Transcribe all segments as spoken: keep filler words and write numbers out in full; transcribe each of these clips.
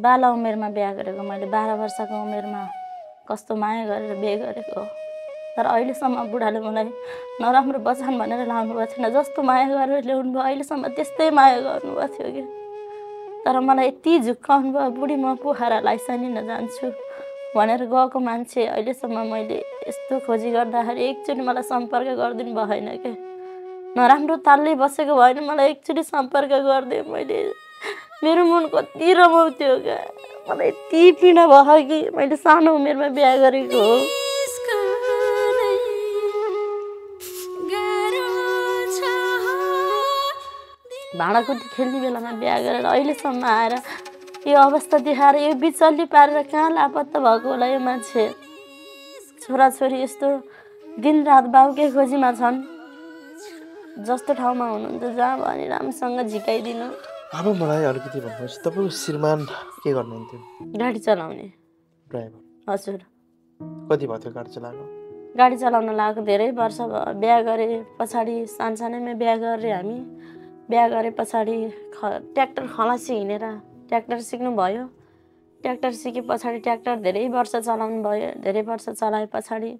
बाला उमेरमा बिहा गरेको मैले बाह्र वर्षको उमेरमा कस्तो माया गरेर बिहे गरेको तर अहिलेसम्म बुढाले मलाई नराम्रो बचान भनेर लाउनु भएको थिएन जस्तो माया गरेर ल्याउनु भयो अहिलेसम्म त्यस्तै माया गर्नु भएको थियो के तर मलाई यति झुक्काउनु भयो बुढी म पोखरा लाइसनिन जान्छु भनेर गएको मान्छे अहिलेसम्म मैले यस्तो खोजी गर्दाखेरि एकचोटी मलाई सम्पर्क गर्दिनु भएन के नराम्रो तालले बसेको भएन मलाई एकचोटी सम्पर्क गर्दै मैले मेरो मन कति रमाउँथ्यो क्या मलाई यति पीडा भयो कि मैले सानो उमेरमा बिहा गरेको हो भाँडाकुटी खेल्ने बेलामा बिहा गरेर अहिलेसम्म आएर यो अवस्था देखाएर यो बिचल्ली पारेर कहाँ लापत्ता भएको होला यो मान्छे छोराछोरी यस्तो दिनरात बाउकै खोजीमा छन् जस्तो ठाउँमा हुनुहुन्छ जहाँ भने राम्रोसँग झिकाइदिनु अब मलाई अलिकति भन्नुहोस् तपाईको श्रीमान के गर्नुहुन्थ्यो गाडी चलाउने ड्राइभर हजुर कति भयो गाडी चलाउनु गाडी चलाउन लागेको धेरै वर्ष भयो बिहा गरे पछाडि सानसानैमा बिहा गरे हामी बिहा गरे पछाडि ट्र्याक्टर खलासी हिँडेर ट्र्याक्टर सिक्नुभयो ट्र्याक्टर सिके पछाडि ट्र्याक्टर धेरै वर्ष चलाउनु भयो धेरै वर्ष चलाए पछाडि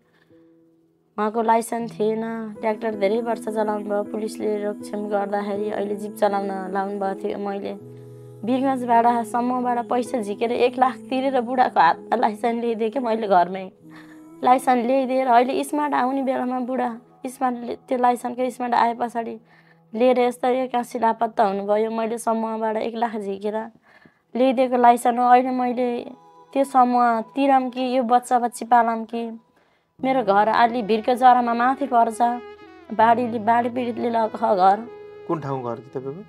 उहाँको लाइसेन्स थिएन ट्र्याक्टर धेरै वर्ष चलाउनु भयो पुलिसले रोकथाम गर्दाखेरि अहिले जीप चलाउन लाउनु भएको थियो मैले बिरगन्जबाट समूहबाट पैसा झिकेर एक लाख तिरेर बुढाको हातमा लाइसेन्स ल्याइदिएँ कि मैले घरमै लाइसेन्स ल्याइदिएर अहिले स्मार्ट आउने बेलामा बुढा स्मार्टले त्यो लाइसेन्सको स्मार्ट आए पछाडि लिएर यस्तै काँसी लापत्ता हुनुभयो मैले समूहबाट एक लाख झिकेर ल्याइदिएको लाइसेन्स हो अहिले मैले त्यो समूह तिरम कि यो बच्चा बच्ची पालम कि मेरो घर अलि भिरको जरामा माथि पर्छ बाढीले बाढी पीडितले लग घर कुन ठाउँ घर तपाईको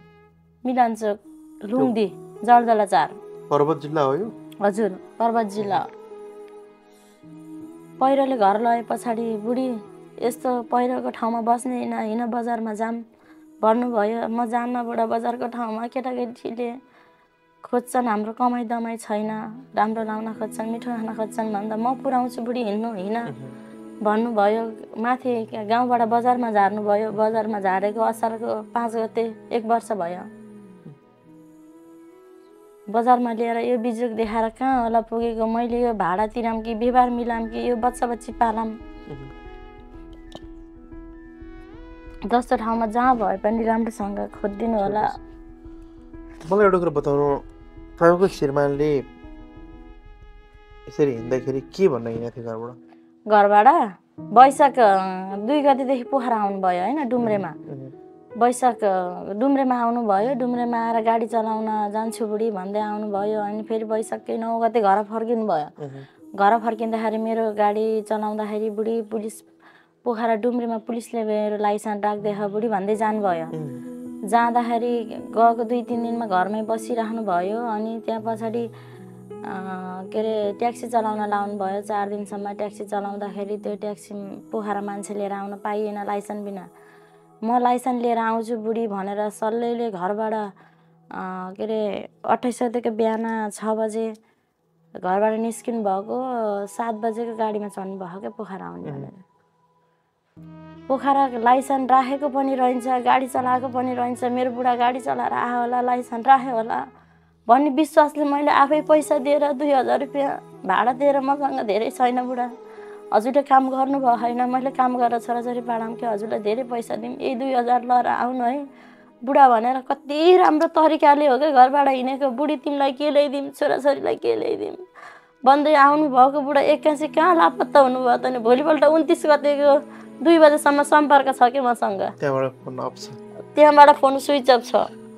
मिलानचोक लुङदी जलदला चार पर्वत जिल्ला हो यो हजुर पर्वत जिल्ला पहिरोले घर लए पछाडि बुढी यस्तो पहिरोको ठाउँमा बस्ने न हिँड बजारमा जाम भन्नुभयो म जान्नबाट बजारको ठाउँमा केटाकेटीले खोज्छन् हाम्रो कमाइ दमाइ छैन राम्रो लाउन खोज्छन् मिठो खान खोज्छन् भन्दा म पुऱ्याउँछु बुढी हिँड्नु होइन भन्नुभयो माथि गाउँबाट बजारमा झार्नुभयो बजारमा झारेको असारको पाँच गते एक वर्ष भयो बजारमा ल्याएर यो बिजुक देखाएर कहाँ होला पुगेको मैले यो भाडा तिराम कि व्यवहार मिलाम कि यो बच्चा बच्ची पालाम जस्तो ठाउँमा जहाँ भए पनि राम्रोसँग खोजिदिनु होला मलाई एउटा कुरा बताउनु तपाईँको श्रीमानले यसरी हिँड्दाखेरि के भन्न हिँडेको थियो घरबाट घरबाट वैशाख दुई गतेदेखि पोखरा आउनुभयो होइन डुम्रेमा वैशाख डुम्रेमा आउनुभयो डुम्रेमा आएर गाडी चलाउन जान्छु बुढी भन्दै आउनुभयो अनि फेरि वैशाखकै नौ गते घर फर्किनु भयो घर फर्किँदाखेरि मेरो गाडी चलाउँदाखेरि बुढी पुलिस पोखरा डुम्रेमा पुलिसले मेरो लाइसेन्स राखिदिएछ बुढी भन्दै जानुभयो जाँदाखेरि गएको दुई तिन दिनमा घरमै बसिराख्नु भयो अनि त्यहाँ पछाडि के अरे ट्याक्सी चलाउन लाउनु भयो चार दिनसम्म ट्याक्सी चलाउँदाखेरि त्यो ट्याक्सी पोखरा मान्छे लिएर आउन पाइएन लाइसेन्स बिना म लाइसेन्स लिएर आउँछु बुढी भनेर सल्लैले घरबाट के अरे अट्ठाइस गतेको बिहान छ बजे घरबाट निस्किनु भएको सात बजेको गाडीमा चढ्नु भएको क्या पोखरा आउने भनेर पोखरा लाइसेन्स राखेको पनि रहन्छ गाडी चलाएको पनि रहन्छ मेरो बुढा गाडी चलाएर आयो होला लाइसेन्स राख्यो होला भन्ने विश्वासले मैले आफै पैसा दिएर दुई हजार रुपियाँ भाडा दिएर मसँग धेरै छैन बुढा हजुरले काम गर्नुभयो होइन मैले काम गरेर छोराछोरी पालाम कि हजुरलाई धेरै पैसा दिउँ यही दुई हजार लिएर आउनु है बुढा भनेर कति राम्रो तरिकाले हो क्या घरबाट हिँडेको बुढी तिमीलाई के ल्याइदिउँ छोराछोरीलाई के ल्याइदिउँ भन्दै आउनुभएको बुढा एक्कासी कहाँ लापत्ता हुनुभयो त नि भोलिपल्ट उन्तिस गतेको दुई बजेसम्म सम्पर्क छ कि मसँग त्यहाँबाट फोन स्विच अफ छ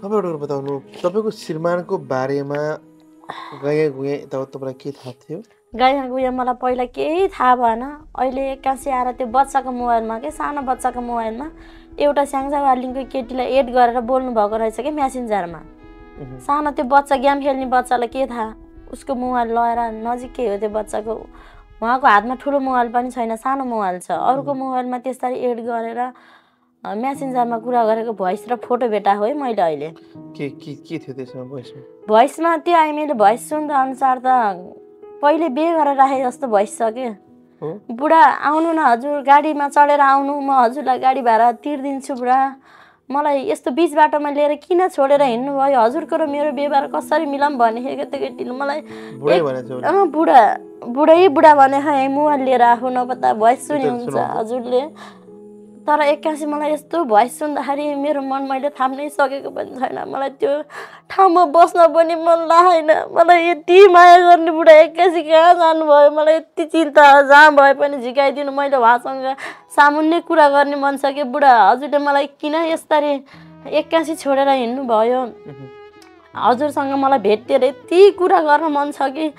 अब एउटा बताउनु तपाईँको श्रीमानको बारेमा गाया गुया तपाईँलाई के थाहा थियो गाया गुया मलाई पहिला केही थाहा भएन अहिले एक्कासी आएर त्यो बच्चाको मोबाइलमा के सानो बच्चाको मोबाइलमा एउटा स्याङ्जा वार्लिङको केटीलाई एड गरेर बोल्नु भएको रहेछ कि म्यासेन्जरमा सानो त्यो बच्चा गेम खेल्ने बच्चालाई के थाहा उसको मोबाइल लगाएर नजिकै हो त्यो बच्चाको उहाँको हातमा ठुलो मोबाइल पनि छैन सानो मोबाइल छ अरूको मोबाइलमा त्यसरी एड गरेर म्यासेन्जरमा कुरा गरेको भोइस र फोटो भेटा हो मैले अहिले के के के थियो त्यसमा भोइसमा भोइसमा त्यो आइ मैले भोइस सुन्दा अनुसार त पहिले बिहे गरेर राखे जस्तो भोइस छ के बुढा आउनु न हजुर गाडीमा चढेर आउनु म हजुरलाई गाडी भाडा तिर्दिन्छु बुढा मलाई यस्तो बीस बाटो में लेर किन छोडेर हिँड्नु भयो हजुरको र मेरो व्यवहार कसरी मिलाम भन्ने हेगेटेगेटिल मलाई बुढै भने छ बुढा बुढै बुढा भने है मुवा लिएर आउ नपता भोइस सुनि हुन्छ हजुरले तर एक्कासी मलाई यस्तो भोइस सुन्दाखेरि मेरो मन मैले थाम्नै सकेको पनि छैन मलाई त्यो ठाउँमा बस्न पनि मन लाग्दैन मलाई यति माया गर्ने बुढा एक्कासी कहाँ जानु भयो मलाई यति चिन्ता जहाँ भए पनि झिकाइदिनु मैले उहाँसँग सामान्य कुरा गर्ने मन छ के बुढा हजुरले मलाई किन यसरी एक्कासी छोडेर हिँड्नु भयो हजुरसँग मलाई भेटेर यति कुरा गर्न मन छ के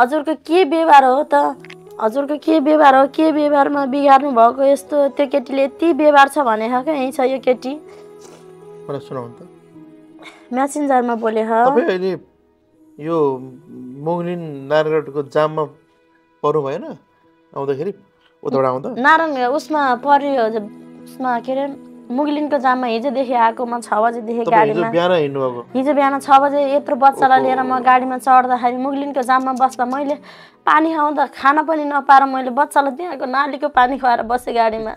हजुरको के व्यवहार हो त हजुर को के व्यवहार हो के व्यवहार में बिगार्नु भएको यस्तो त्यो केटीले यति व्यवहार छ भने हक यही छ यो केटी मलाई सुनाउन त मेसेन्जर मा बोले ह तपाई अहिले यो मोगलिन नारायणगढको जाममा पर्नु भएन आउँदाखेरि उताबाट आउँदा नारायण उसमा पर्यो उसमा के रे मोगलिनको जाममा हिजो देखि आएकोमा छ बजे देखि गाडीमा हिजो बिहान हिँड्नु भएको हिजो बिहान छ बजे यत्रो बच्चालाई लिएर म गाडीमा चढ्दाखेरि मोगलिनको जाममा बस्दा मैले पानी आउँदा खाना पनि नपाएर मैले बच्चालाई त्यहाँको नालीको पानी खुवाएर बसे गाडीमा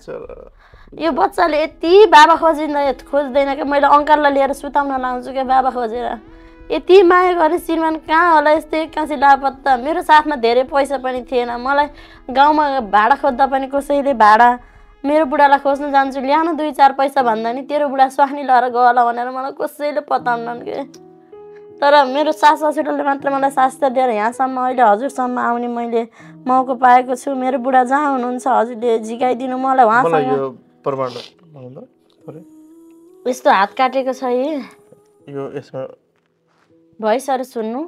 यो बच्चाले यति बाबा खोजिँदा खोज्दैन कि मैले अङ्कललाई लिएर सुताउन लाउँछु के बाबा खोजेर यति माया गर्ने श्रीमान कहाँ होला यस्तो एक्कासी लापत्ता मेरो साथमा धेरै पैसा पनि थिएन मलाई गाउँमा भाडा खोज्दा पनि कसैले भाडा मेरो बुढालाई खोज्न जान्छु ल्याउनु दुई चार पैसा भन्दा नि तेरो बुढा स्वास्नी लहर गयो होला भनेर मलाई कसैले पताउनन् के तर मेरो सास ससुराले मात्र मलाई सास्ता दिएर यहाँसम्म अहिले हजुरसम्म आउने मैले मौका पाएको छु मेरो बुढा जहाँ हुनुहुन्छ हजुरले झिकाइदिनु मलाई उहाँसँग यो प्रमाण भन्नु थोरै यस्तो हात काटेको छ है यो यसमा भोइस अरु सुन्नु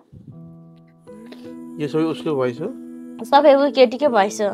यो सबै उसको भोइस हो सबै उ केटीकै भोइस हो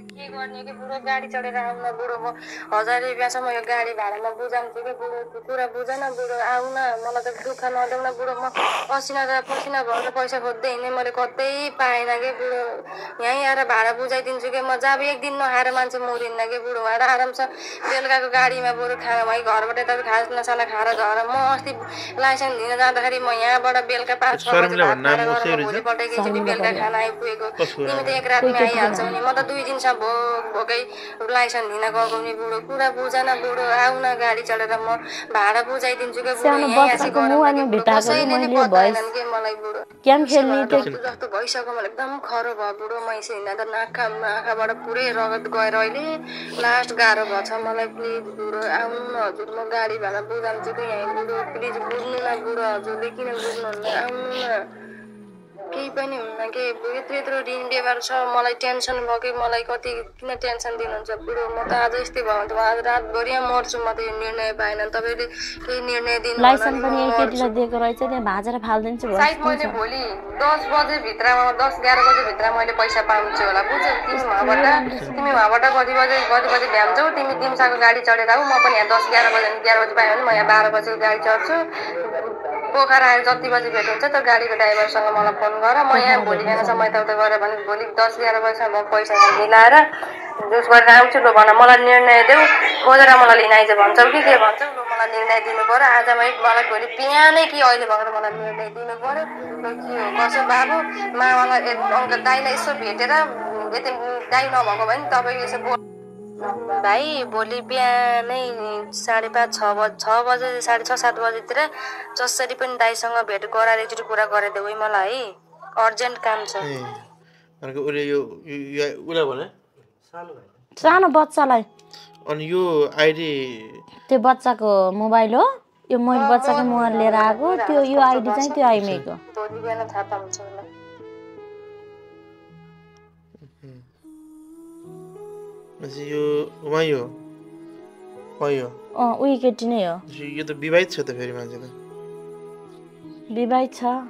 बुढो गाडी चढेर आउन बुढो म हजार रुपियाँसम्म यो गाडी भाडामा बुझाउँछु कि बुढो कुरा बुझन बुढो आउन मलाई त दुःख नदेउन बुढो म पसिना र पसिना भएर पैसा खोज्दै हिँडेँ मैले कतै पाएन कि बुढो यहीँ आएर भाडा बुझाइदिन्छु कि म जब एक दिन नखाएर मान्छे मरिन्न कि बुढो भएर आरामस बेलुकाको गाडीमा बुढो खाना भाइ घरबाट यता खास नसाला खाएर झर म अस्ति लाइसेन्स लिन जाँदाखेरि म यहाँबाट बेलुका पाँच छ भोलिपल्ट एकचोटि बेलुका खाना आइपुगेको तिमी त एक रातमा आइहाल्छौ नि म त दुई दिनसम्म भो भोकै लाइसेन्स लिन गएको नि बुढो कुरा बुझान बुढो आउन गाडी चढेर म भाडा बुझाइदिन्छु के बुढो गेम खेल्ने जस्तो भइसक्यो मलाई एकदम खरो भयो बुढो म यसो हिँड्दा त नाका नाकाबाट पुरै रगत गएर अहिले लास्ट गाह्रो भएछ मलाई प्लिज बुढो आउनु न हजुर म गाडी भाडा बुझाउँछु कि यहीँ बुढो प्लिज बुझ्नु न बुढो हजुरले किन बुझ्नुहुन्न आउनु न केही पनि हुन्न के यत्रो यत्रो ऋण व्यवहार छ मलाई टेन्सन भयो कि मलाई कति किन टेन्सन दिनुहुन्छ बुढो म त आज यस्तै भयो त आज रातभरि मर्छु म त यो निर्णय पाएन तपाईँले केही निर्णय दिनु लाइसेन्स पनि एक केटीलाई दिएको रहेछ त्यहाँ भाजेर फाल्दिन्छु भयो सायद मैले भोलि दस बजे भित्रमा दस एघार बजे भित्रमा मैले पैसा पाउँछु होला बुझ्यौ तिमी वहाँबाट तिमी वहाँबाट कति बजे कति बजे भ्याउँछौ तिमी दिम्साको गाडी चढेर आऊ म पनि यहाँ दस एघार बजे एघार बजे पाएँ भने म यहाँ बाह्र बजेको गाडी चढ्छु पोखरा आएर जति बजी भेट हुन्छ त गाडीको ड्राइभरसँग मलाई फोन गर म यहाँ भोलि बिहानसम्म यताउता गरेँ भने भोलि दस एघार बजीसम्म म पैसा मिलाएर जुस गरेर आउँछु ल भन मलाई निर्णय देऊ खोजेर मलाई लिन आइज भन्छौ कि के भन्छौ ल मलाई निर्णय दिनु पऱ्यो आजमै मलाई भोलि बिहानै कि अहिले भएर मलाई निर्णय दिनु पऱ्यो ल के हो कसो बाबु मामालाई अङ्कल दाइलाई यसो भेटेर यति दाइ नभएको भए नि तपाईँले यसो भाइ भोलि बिहानै साढे पाँच छ बज छ बजे साढे छ सात बजेतिर जसरी पनि दाइसँग भेट गराएर एकचोटि कुरा गराइदेऊ है मलाई है अर्जेन्ट काम छ सानो बच्चालाई अनि यो आइडी त्यो बच्चाको मोबाइल हो यो मैले बच्चाको मोबाइल लिएर आएको त्यो यो आइडी चाहिँ त्यो आइमेको भोलि बिहान थाहा पाउँछ केटी नै हो यो त विवाहित छ त फेरि मान्छे त विवाहित छ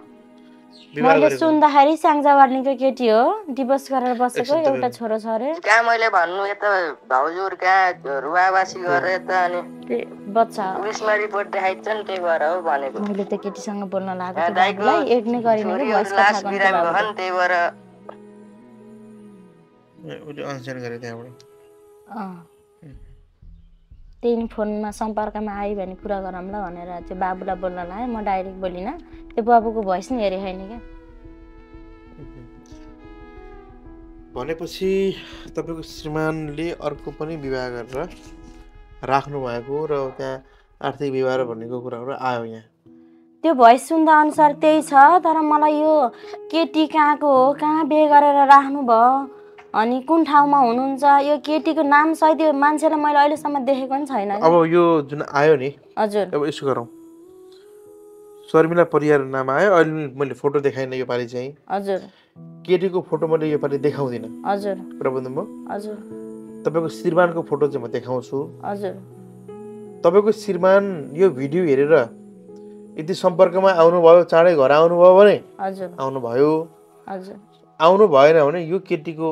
मैले सुन्दाखेरि स्याङ्जावार्नीको केटी हो डिभोर्स गरेर बसेको एउटा छोरो छ रे कहाँ मैले भन्नु यता भाउजूर कहाँ रुवावासी गरे त अनि बच्चा उसमा रिपोर्ट देखाइछ नि त्यही भएर हो भनेको मैले त केटीसँग बोल्न लागेको दाइलाई एक नै गरिने के भएस लास्ट बिराम गहन त्यही भएर उले अनसेन गरे त्यहाँबाट त्यही फोनमा सम्पर्कमा आयो भने कुरा गरौँला भनेर त्यो बाबुलाई बोल्न लाएँ म डाइरेक्ट बोलिनँ त्यो बाबुको भोइस नि हेरेँ होइन क्या भनेपछि तपाईको श्रीमानले अर्को पनि विवाह गरेर राख्नु भएको र त्यहाँ आर्थिक व्यवहार भन्नेको कुराहरु आयो यहाँ त्यो भएस सुन्दा अनुसार त्यही छ तर मलाई यो केटी कहाँको हो कहाँ बिहे गरेर राख्नु भयो अनि कुन ठाउँमा हुनुहुन्छ यो केटीको नाम सहित यो मान्छेले मैले अहिले सम्म देखेको नि छैन अब यो जुन आयो नि हजुर अब यसो गरौँ शर्मिला परियार नाम आयो अहिले मैले फोटो देखाइन यो पाली चाहिँ हजुर केटीको फोटो मैले यो पाली देखाउँदिन हजुर प्रबन्धम हजुर तपाईको श्रीमानको फोटो चाहिँ म देखाउँछु हजुर तपाईको श्रीमान यो भिडियो हेरेर यदि सम्पर्कमा आउनु भयो चाँडै घर आउनु भयो भने हजुर आउनु भयो हजुर आउनु भएन भने यो केटीको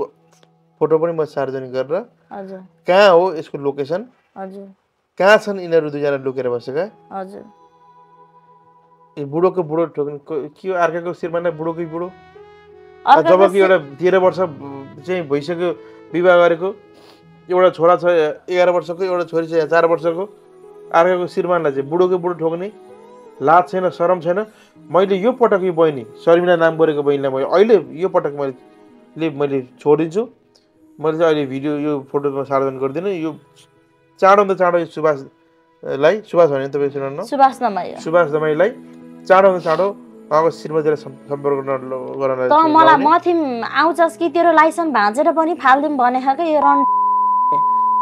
फोटो पनि म सार्वजनिक गरेर हजुर कहाँ हो यसको लोकेसन हजुर कहाँ छन् इनेरु दुई जना लुकेर बसेका हजुर ए बुढोको बुढो ठोकिन के आर्काको श्रीमानले बुढोकै बुढो जबकि एउटा तेह्र वर्ष चाहिँ भइसक्यो विवाह गरेको एउटा छोरा छ एघार वर्षको एउटा छोरी छ चार वर्षको आर्काको श्रीमानलाई चाहिँ बुढोकै बुढो ठोक्ने लाज छैन शरम छैन मैले यो पटक यो बहिनी शर्मिला नाम गरेको बहिनीलाई मैले अहिले यो पटक मैले मैले छोडिन्छु मैले चाहिँ अहिले भिडियो यो फोटोमा सार्वजनिक गर्दिनँ यो चाँडोभन्दा चाँडो यो सुभाषलाई सुभाष भने तपाईँ सुन्नु सुभाष दमाई सुभाष दमाईलाई चाँडोभन्दा चाँडो उहाँको श्रीमतीलाई सम्पर्क गर्न त मलाई मथि आउँछस् कि तेरो लाइसेन्स भाँचेर पनि फाल्दिम भनेको के यो रन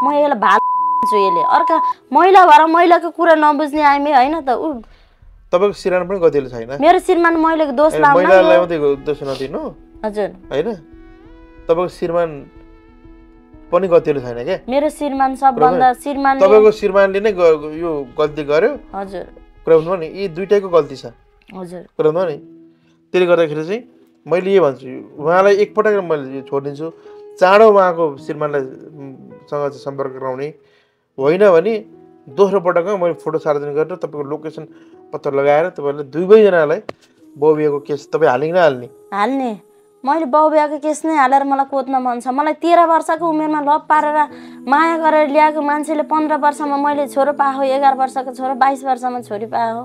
म यसलाई भाल्छु यसले अर्का महिला भएर महिलाको कुरा नबुझ्ने आइमे हैन त उ तपाईको श्रीमान पनि गतिले छैन मेरो श्रीमान मैले दोष लाउन महिलालाई मात्रै दोष नदिनु हजुर हैन तपाईको श्रीमान पनि गतिले छैन के मेरो श्रीमान सबभन्दा श्रीमान तपाईको श्रीमानले नै यो गल्ती गर्यो हजुर प्रब्लम नि यी दुईटैको गल्ती छ हजुर प्रब्लम नि त्यसले गर्दाखेरि चाहिँ मैले यो भन्छु उहाँलाई एक पटक मैले छोड्दिन्छु चाँडो उहाँको श्रीमानलाई सँग चाहिँ सम्पर्क गराउने होइन भने दोस्रो पटकमा मैले फोटो सार्वजनिक गरेर तपाईको लोकेसन पत्ता लगाएर तपाईले दुवै जनालाई बाउबियाको केस तपाई हाल्ने न हाल्ने हाल्ने मैले बाउबियाको केस नै हालेर मलाई कोत्न मन छ मलाई तेह्र वर्षको उमेरमा लभ पारेर माया गरेर ल्याएको मान्छेले पन्ध्र वर्षमा मैले छोरो पाएको एघार वर्षको छोरो बाइस वर्षमा छोरी पाएको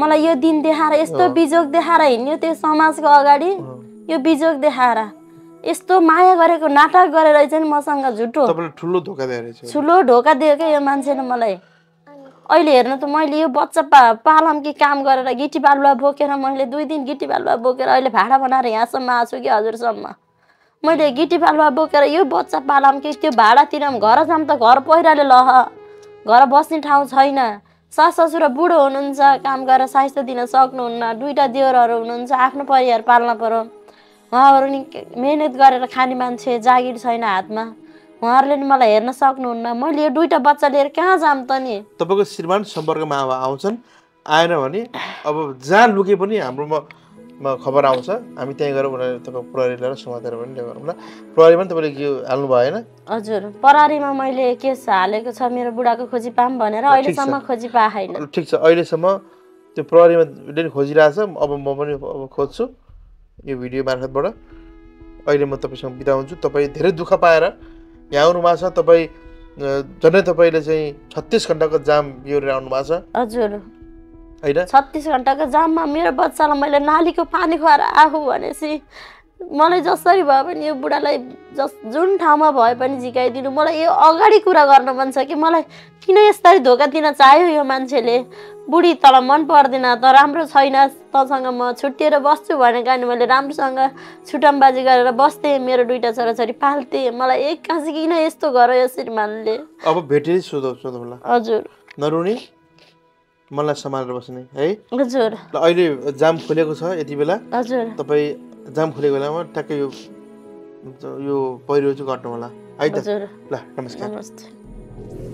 मलाई यो दिन देखाएर यस्तो बिजोग देखाएर हिँड्यो त्यो समाजको अगाडि यो बिजोग देखाएर यस्तो माया गरेको नाटक गरेर चाहिँ मसँग झुटो तपाईले ठुलो धोका दिएछ ठुलो धोका दियो के यो मान्छेले मलाई अहिले हेर्नु त मैले यो बच्चा पालम कि काम गरेर गिटी बालुवा बोकेर मैले दुई दिन गिटी बालुवा बोकेर अहिले भाडा बनाएर यहाँसम्म आछु कि हजुरसम्म मैले गिटी बालुवा बोकेर यो बच्चा पालम कि त्यो भाडा तिरम घर जाम त घर पहिराले लह घर बस्ने ठाउँ छैन सास ससुरा बुढो हुनुहुन्छ काम गरेर साइस्ता दिन सक्नुहुन्न दुईटा देवरहरू हुनुहुन्छ आफ्नो परिवार पाल्न पर्यो उहाँहरू नि मेहनत गरेर खाने मान्छे जागिर छैन हातमा उहाँहरूले नि मलाई हेर्न सक्नुहुन्न मैले यो दुईटा बच्चा लिएर कहाँ जाम त नि तपाईको श्रीमान सम्पर्कमा अब आउँछन् आएन भने अब जहाँ लुके पनि हाम्रोमा खबर आउँछ हामी त्यही गएर उनीहरू तपाईँ प्रहरी लिएर समातेर पनि ल्याएर होला प्रहरीमा तपाईँले के हाल्नु भयो हैन हजुर प्रहरीमा मैले केस हालेको छ मेरो बुढाको खोजी पाम भनेर अहिलेसम्म खोजी पाएन ठिक छ अहिलेसम्म त्यो प्रहरीमा पनि खोजिरहेछ अब म पनि अब खोज्छु यो भिडियो मार्फतबाट अहिले म तपाईसँग बिदा हुन्छु तपाई धेरै दुःख पाएर यहाँ आउनुमा छ तपाई झनै तपाईले चाहिँ छत्तीस घण्टाको जाम बिहोरेर आउनुमा छ हजुर हैन छत्तीस घण्टाको जाममा मेरो बच्चालाई मैले नालीको पानी खुवाएर आऊ भनेसी मलाई जसरी भए पनि यो बुढालाई जस जुन ठाउँमा भए पनि झिकाइदिनु मलाई यो अगाडि कुरा गर्न मन छ कि मलाई किन यसरी धोका दिन चाह्यो यो मान्छेले बुढी तल मन पर्दैन त राम्रो छैन तसँग म छुट्टिएर बस्छु भनेको अनि मैले राम्रोसँग छुटामबाजी गरेर बस्थे मेरो दुईटा छोराछोरी पाल्थे मलाई एक्कासी किन यस्तो गर्यो श्रीमानले अब भेटेर सोधौ सोधौला हजुर नरुनी मलाई सम्हालेर बस्ने है हजुर अहिले जाम खुलेको छ यति बेला हजुर तपाई जाम खुलेको बेलामा ठ्याक्कै यो यो पहिरो चाहिँ घट्नु होला है त ल नमस्कार नमस्ते